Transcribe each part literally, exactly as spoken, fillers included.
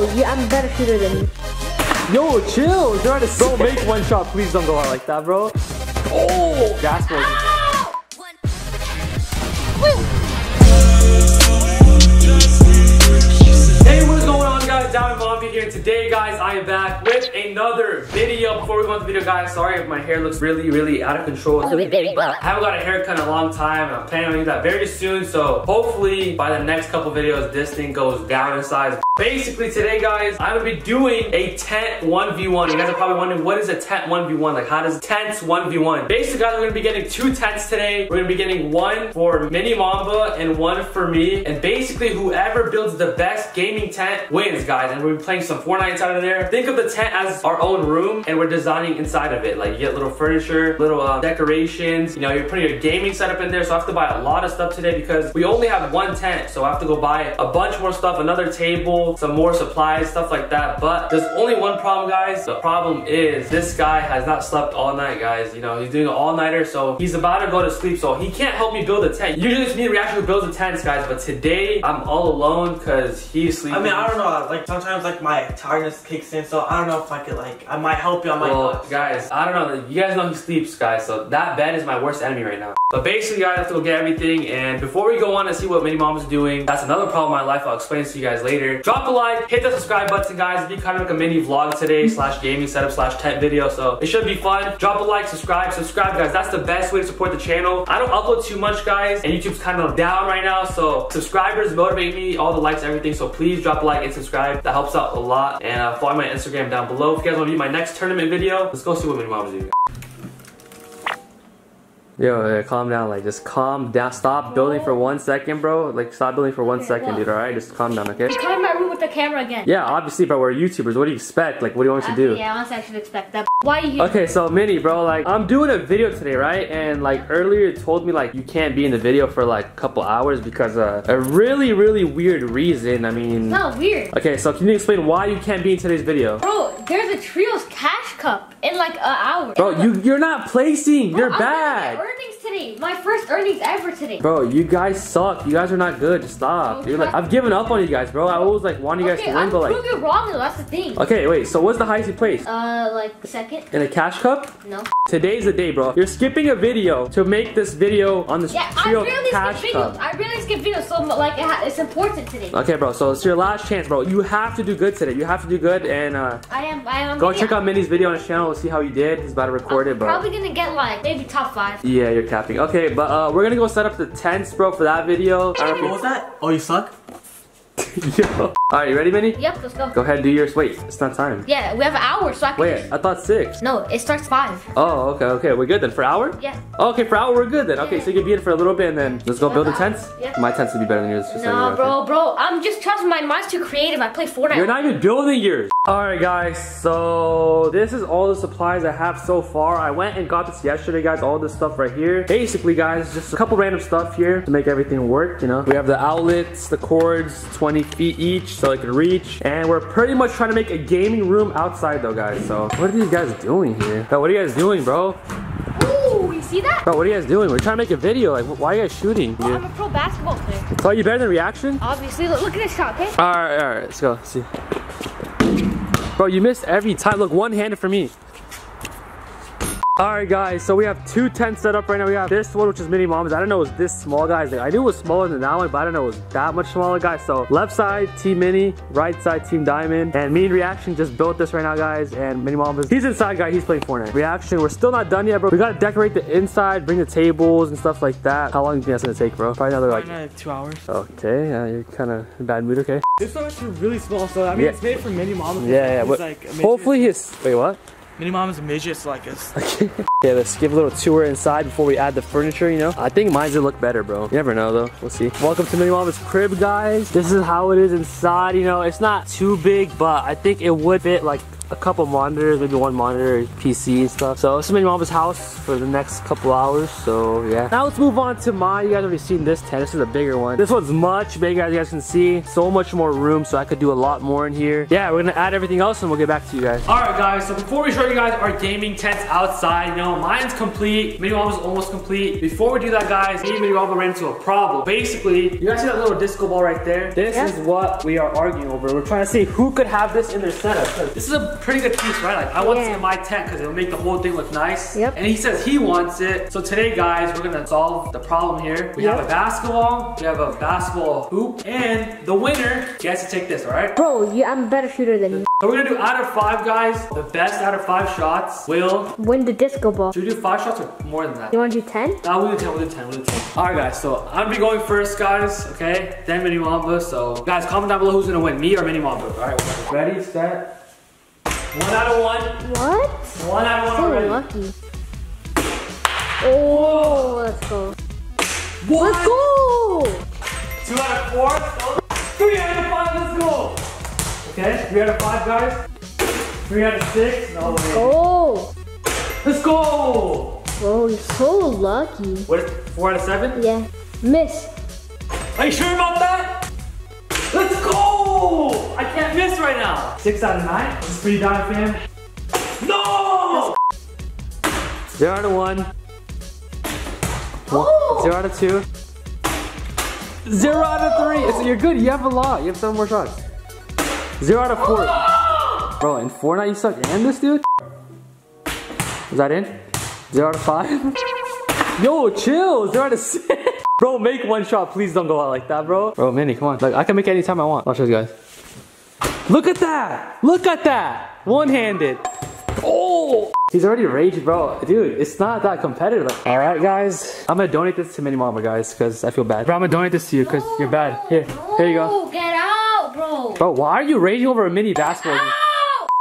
No, you, I'm a better shooter than you. Yo, chill. Trying to bro, make one shot. Please don't go out like that, bro. Oh, that's what. Hey, what's going on, guys? Diamond Bobby here. Today, guys, I am back with another video. Before we go into the video, guys, sorry if my hair looks really, really out of control. I haven't got a haircut in a long time, and I'm planning on doing that very soon. So hopefully, by the next couple videos, this thing goes down in size. Basically today, guys, I'm gonna be doing a tent one v one. You guys are probably wondering, what is a tent one v one? Like, how does tents one v one? Basically, guys, we're gonna be getting two tents today. We're gonna be getting one for Mini Mamba and one for me. And basically, whoever builds the best gaming tent wins, guys. And we're playing some Fortnite out of there. Think of the tent as our own room, and we're designing inside of it. Like, you get little furniture, little uh, decorations. You know, you're putting your gaming setup in there. So I have to buy a lot of stuff today because we only have one tent. So I have to go buy a bunch more stuff, another table, some more supplies, stuff like that. But there's only one problem, guys. The problem is this guy has not slept all night, guys. You know, he's doing an all-nighter, so he's about to go to sleep, so he can't help me build a tent. Usually it's me and Reaction who builds the tents, guys, but today I'm all alone because he's sleeping. I mean, I don't know, like sometimes like my tiredness kicks in, so I don't know if I could, like, I might help you, I might well, not. Guys, I don't know, you guys know he sleeps, guys, so that bed is my worst enemy right now. But basically, guys, I have to go get everything, and before we go on and see what Mini Mamba is doing, that's another problem in my life, I'll explain to you guys later. Drop a like, hit the subscribe button, guys. It'll be kind of like a mini vlog today slash gaming setup slash tent video, so it should be fun. Drop a like, subscribe, subscribe, guys. That's the best way to support the channel. I don't upload too much, guys, and YouTube's kind of down right now, so subscribers motivate me, all the likes, everything, so please drop a like and subscribe. That helps out a lot, and uh, follow my Instagram down below. If you guys want to view my next tournament video, let's go see what Mini Mamba's doing. Yo, yo, calm down, like, just calm down. Stop building for one second, bro. Like, stop building for one okay, second, well. dude, alright? Just calm down, okay? You're coming in my room with the camera again. Yeah, obviously, but we're YouTubers. What do you expect? Like, what do you want us uh, to do? Yeah, honestly, I should expect that. Why are you here? Okay, so, Mini, bro, like, I'm doing a video today, right? And, like, earlier you told me, like, you can't be in the video for, like, a couple hours because of a really, really weird reason. I mean... It's not weird. Okay, so can you explain why you can't be in today's video? Bro, there's a Trio's cash cup in, like, an hour. Bro, you, you're not placing. Bro, you're I'm bad. Earnings today, my first earnings ever today. Bro, you guys suck. You guys are not good. Just stop. You're like, I've given up on you guys, bro. I always like want you okay, guys to win, I'm but like, you're wrong though. That's the thing. Okay, wait. So what's the highest you placed? Uh, like second. In a cash cup? No. Today's the day, bro. You're skipping a video to make this video on this yeah, Trio really cash cup. I really skip videos, so like it it's important today. Okay, bro. So it's your last chance, bro. You have to do good today. You have to do good, and uh, I am. I am. Go check out Mini's video on his channel. We'll see how you did. He's about to record I'm it, bro. Probably gonna get like maybe top five. Yeah. Yeah, you're capping. Okay, but uh, we're gonna go set up the tents, bro, for that video. I don't know what was that? Oh, you suck? Yo. Alright, you ready, Mini? Yep, let's go. Go ahead, do yours. Wait, it's not time. Yeah, we have an hour, so I can. Wait, just... I thought six. No, it starts five. Oh, okay, okay. We're good then. For an hour? Yeah. Oh, okay, for an hour, we're good then. Yeah. Okay, so you can be in for a little bit and then let's go build the tents? Yeah. My tents would be better than yours. Just no, so bro, okay. bro. I'm just trusting mine. Mine's too creative. I play Fortnite. You're not even building yours. Alright, guys, so this is all the supplies I have so far. I went and got this yesterday, guys. All this stuff right here. Basically, guys, just a couple random stuff here to make everything work, you know. We have the outlets, the cords, twenty feet each, so I can reach. And we're pretty much trying to make a gaming room outside, though, guys. So, what are these guys doing here? Yo, what are you guys doing, bro? Ooh, you see that? Bro, what are you guys doing? We're trying to make a video. Like, why are you guys shooting? Oh, I'm a pro basketball player. So, you better than Reaction? Obviously. Look, look at this shot, okay? All right, all right. Let's go. Let's see. Bro, you missed every time. Look, one-handed for me. Alright guys, so we have two tents set up right now. We have this one, which is Mini Mamba's. I don't know it was this small, guys. Like, I knew it was smaller than that one, but I don't know it was that much smaller, guys. So left side, Team Mini, right side, Team Diamond. And me and Reaction just built this right now, guys. And Mini Mamba's, he's inside, guys. He's playing Fortnite. Reaction, we're still not done yet, bro. We gotta decorate the inside, bring the tables and stuff like that. How long do you think that's gonna take, bro? Probably another like Probably two hours. Okay, uh, you're kind of in a bad mood, okay? This one is really small, so I mean, yeah. It's made for Mini Mamba. Yeah, yeah. But like, hopefully he's. Wait, what? Mini Mamba's a midget, so like us. Okay, yeah, let's give a little tour inside before we add the furniture, you know? I think mine's gonna look better, bro. You never know, though. We'll see. Welcome to Mini Mamba's crib, guys. This is how it is inside, you know? It's not too big, but I think it would fit, like, a couple monitors, maybe one monitor, P C and stuff. So this is Mini Mamba's house for the next couple hours, so yeah. Now let's move on to mine. You guys already seen this tent. This is a bigger one. This one's much bigger, as you guys can see. So much more room, so I could do a lot more in here. Yeah, we're gonna add everything else and we'll get back to you guys. All right, guys, so before we show you guys our gaming tents outside, you know, now. Mine's complete. Mini Mamba's almost complete. Before we do that, guys, me and Mini Mamba ran into a problem. Basically, you guys see that little disco ball right there? This yeah. is what we are arguing over. We're trying to see who could have this in their setup. This is a pretty good piece, right? Like I want yeah. this in my tent because it'll make the whole thing look nice. Yep. And he says he wants it. So today, guys, we're gonna solve the problem here. We yep. have a basketball, we have a basketball hoop, and the winner gets to take this, all right? Bro, yeah, I'm a better shooter than you. So we're gonna do out of five, guys. The best out of five shots will win the disco ball. Should we do five shots or more than that? You want to do ten? Nah, we'll do ten, we'll do ten, we'll do ten. All right, guys, so I'm gonna be going first, guys, okay? Then Mini Mamba, so guys, comment down below who's gonna win, me or Mini Mamba. All right, ready, set. One out of one. What? One out of one already. So lucky. Oh, let's go. One. Let's go. Two out of four. Oh. Three out of five. Let's go. Okay, three out of five, guys. Three out of six. No way. Oh. Let's go. Oh, you're so lucky. What? Four out of seven? Yeah. Miss. Are you sure about that? Let's go. I can't miss right now. Six out of nine. This is pretty darn fam. No. Zero out of one. Oh. Zero out of two. Zero oh. out of three. It's, you're good. You have a lot. You have seven more shots. Zero out of four. Oh. Bro, in Fortnite you suck and this dude? Is that in? Zero out of five. Yo, chill. Zero out of six. Bro, make one shot. Please don't go out like that, bro. Bro, Mini, come on. Like, I can make it anytime I want. Watch this, guys. Look at that. Look at that. One-handed. Oh! He's already raged, bro. Dude, it's not that competitive. Alright, guys. I'm gonna donate this to Mini Mamba, guys, because I feel bad. Bro, I'm gonna donate this to you, because no, you're bad. Here, no, here you go. Get out, bro. Bro, why are you raging over a mini basketball?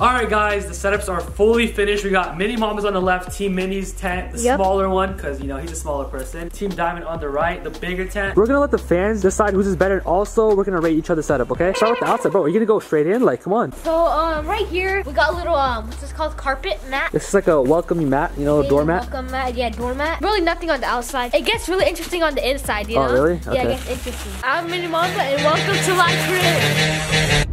Alright, guys, the setups are fully finished. We got Mini Mamba's on the left, Team Mini's tent, the yep. smaller one, because, you know, he's a smaller person. Team Diamond on the right, the bigger tent. We're gonna let the fans decide who's is better, and also we're gonna rate each other's setup, okay? Start with the outside, bro. Are you gonna go straight in? Like, come on. So, um, right here, we got a little, um, what's this called? Carpet mat. This is like a welcoming mat, you know, a doormat. Welcome mat, yeah, doormat. Really nothing on the outside. It gets really interesting on the inside, you know? Oh, really? Okay. Yeah, it gets interesting. I'm Mini Mamba, and welcome to my crib.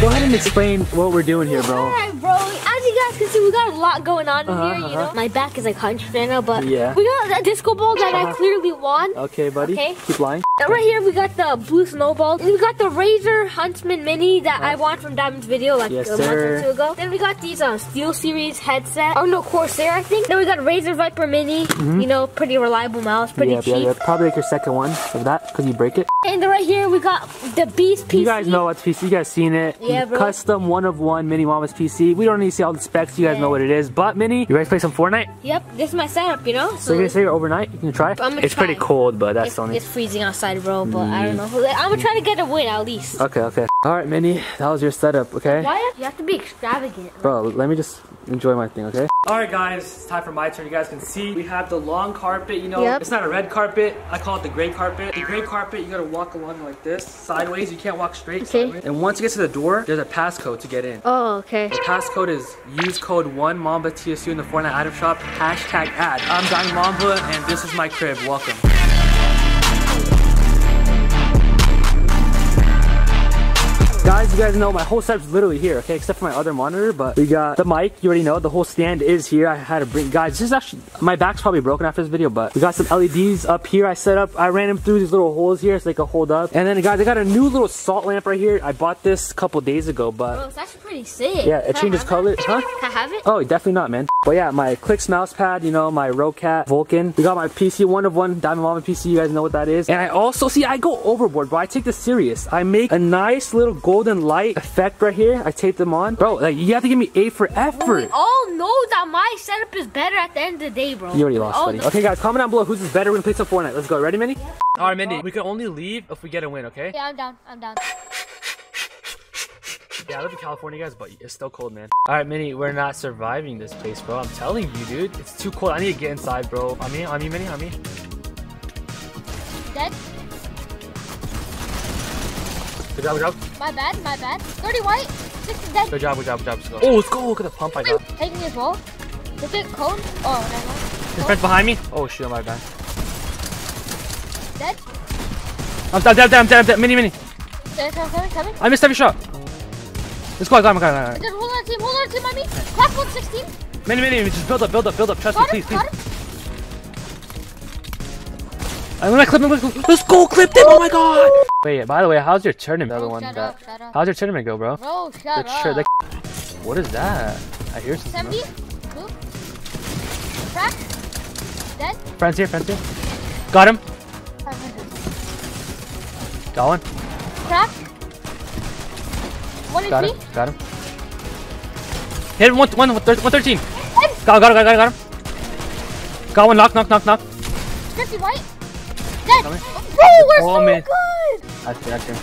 Go ahead and explain what we're doing here, bro. Alright, bro. As you guys can see, we got a lot going on in uh-huh, here, you uh-huh. know? My back is like hunched right now, but yeah. we got a disco ball that uh-huh. I clearly won. Okay, buddy. Okay. Keep lying. Right here, we got the blue snowball. We got the Razer Huntsman Mini that nice. I won from Diamond's video like yes, a month sir. or two ago. Then we got these um, Steel Series headset. Oh, no, Corsair, I think. Then we got Razer Viper Mini. Mm-hmm. You know, pretty reliable mouse, pretty yeah, cheap. Yeah, yeah. Probably like your second one of that, because you break it. And right here, we got the Beast P C. You guys know what's P C. You guys seen it. Yeah, bro. Custom one-of-one Mini Mama's P C. We don't need to see all the specs. You guys yeah. know what it is. But, Mini, you guys play some Fortnite? Yep. This is my setup, you know? So, so you're going to stay here overnight? You can try? I'm gonna it's try. pretty cold, but that's it's, only... It's freezing outside. Bro, but mm. I don't know. I'm gonna try to get a win at least. Okay, okay. All right, Mini, that was your setup, okay? Why you have to be extravagant? Bro, let me just enjoy my thing, okay? All right, guys, it's time for my turn. You guys can see we have the long carpet. You know, yep. it's not a red carpet. I call it the gray carpet. The gray carpet, you gotta walk along like this, sideways. You can't walk straight. Okay. Sideways. And once you get to the door, there's a passcode to get in. Oh, okay. The passcode is use code one mamba T S U in the Fortnite item shop. Hashtag ad. I'm Diamond Mamba, and this is my crib. Welcome. Guys, you guys know my whole setup's literally here, okay? Except for my other monitor, but we got the mic. You already know the whole stand is here. I had to bring guys. This is actually my back's probably broken after this video, but we got some L E Ds up here. I set up. I ran them through these little holes here so they could hold up. And then guys, I got a new little salt lamp right here. I bought this a couple days ago, but bro, it's actually pretty sick. Yeah, it changes color, huh? Can I have it? Oh, definitely not, man. But yeah, my Clix mouse pad. You know, my Rokat Vulcan. We got my P C, one of one Diamond Mamba P C. You guys know what that is. And I also see I go overboard, bro. I take this serious. I make a nice little gold. Golden light effect right here. I taped them on. Bro, like you have to give me A for effort. Bro, we all know that my setup is better at the end of the day, bro. You already lost, buddy. Okay, guys, comment down below who's is better. We're gonna play some Fortnite. Let's go. Ready, Mini? Yeah. Alright, Mini, we can only leave if we get a win, okay? Yeah, I'm down. I'm down. Yeah, I live in California, guys, but it's still cold, man. Alright, Mini, we're not surviving this place, bro. I'm telling you, dude. It's too cold. I need to get inside, bro. On me, on me, Mini, on me. Dead? Good job, good job. My bad, my bad. thirty white, sixty dead. Good job, good job, good job. Let's go. Oh, let's go. Look at the pump I got. Take me as well. Is it cold? Oh, no, no. His friend's behind me. Oh, shoot, my bad. Dead? I'm dead, I'm dead, I'm dead, I'm dead. Mini, Mini. Dead, coming, coming. I missed every shot. Let's go, I got him, I got him, I got him. Just hold on team, hold on team on me. Crack one sixteen. Mini, mini, just build up, build up, build up. Trust got me, him, please, please. I'm gonna clip him, let's go clip him, oh my god. Wait, by the way, how's your tournament? Bro, the other one shut that, up, shut up. How's your tournament go, bro? Bro, shut up. That, what is that? I hear something. seventy? Boop. Crack. Dead. Friends here, friends here. Got him. five hundred. Got one. Crack. One got him, got him. Hit him, one thirteen. Got, got him, got him, got him. Got one, knock, knock, knock, knock. fifty white. Dead. Oh, we're oh, so man. Good. That's it, that's it.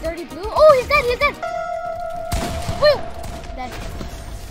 thirty blue. Oh, he's dead, he's dead. Wait. Dead.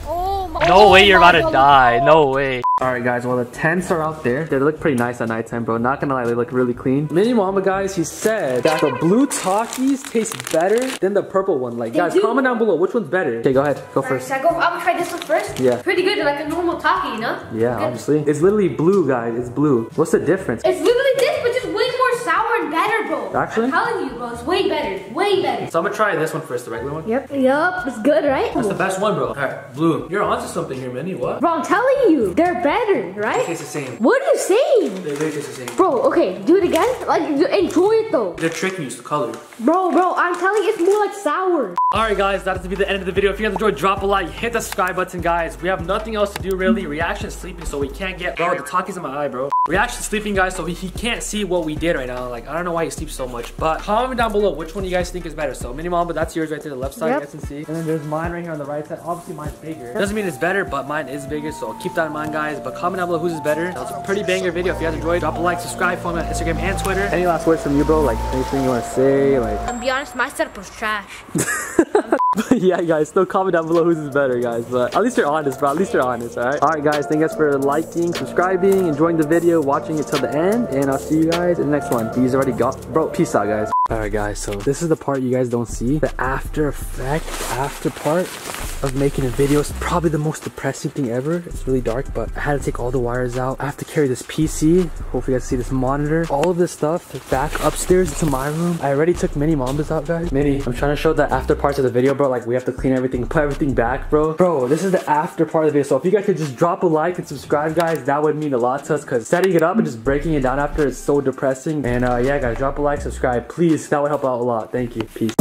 Oh my god. No oh, way you're about to die. No way. Alright guys, well the tents are out there. They look pretty nice at nighttime, bro. Not gonna lie, they look really clean. Mini Mamba guys, he said that the blue Takis taste better than the purple one. Like, they guys, do. Comment down below which one's better. Okay, go ahead. Go All first. Right, should I go? I'm gonna try this one first. Yeah. Pretty good, like a normal Taki, you know? Yeah, good. Obviously. It's literally blue, guys. It's blue. What's the difference? It's literally this, but just way more sour and better, bro. Actually? I'm telling you, bro. It's way better. Way better. So I'm gonna try this one first, the regular one. Yep. Yep. It's good, right? That's the best one, bro. Alright, blue. You're onto something here, Mini. What? Bro, I'm telling you. They're better, right? It tastes the same. What are you saying? They taste the same. Bro, okay, do it again. Like, enjoy it though. They're tricking you, it's the color. Bro, bro, I'm telling you, it's more like sour. Alright guys, that is to be the end of the video. If you guys enjoyed, drop a like, hit the subscribe button, guys. We have nothing else to do really. Reaction is sleeping, so we can't get, bro, the Taki's in my eye, bro. Reaction is sleeping, guys, so he, he can't see what we did right now. Like, I don't know why he sleeps so much, but comment down below which one you guys think is better. So Mini Mamba, that's yours right there, the left side, yep. You guys can see. And then there's mine right here on the right side. Obviously mine's bigger. Doesn't mean it's better, but mine is bigger, so keep that in mind, guys. But comment down below whose is better. That was a pretty banger video. If you guys enjoyed, drop a like, subscribe, follow me on Instagram and Twitter. Any last words from you, bro? Like anything you want to say? Like, I'm be honest, my setup was trash. Yeah, guys, still comment down below whose is better, guys. But at least you're honest, bro. At least you're honest, all right? All right, guys, thank you guys for liking, subscribing, enjoying the video, watching it till the end, and I'll see you guys in the next one. These already got, bro. Peace out, guys. All right, guys. So this is the part you guys don't see. The after effect, after part of making a video is probably the most depressing thing ever. It's really dark, but I had to take all the wires out. I have to carry this P C. Hopefully you guys see this monitor. All of this stuff back upstairs to my room. I already took Mini Mamba's out, guys. Mini, I'm trying to show the after parts of the video, bro. Like, we have to clean everything, put everything back, bro. Bro, this is the after part of the video. So if you guys could just drop a like and subscribe, guys, that would mean a lot to us, because setting it up and just breaking it down after is so depressing. And uh, yeah, guys, drop a like, subscribe, please. That would help out a lot. Thank you. Peace.